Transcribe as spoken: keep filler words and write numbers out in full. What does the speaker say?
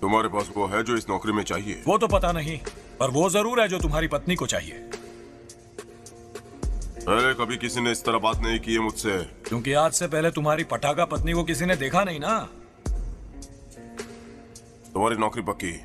तुम्हारे पास वो है जो इस नौकरी में चाहिए? वो तो पता नहीं, पर वो जरूर है जो तुम्हारी पत्नी को चाहिए। अरे कभी किसी ने इस तरह बात नहीं की है मुझसे। क्योंकि आज से पहले तुम्हारी पटाखा पत्नी को किसी ने देखा नहीं ना। तुम्हारी नौकरी पक्की।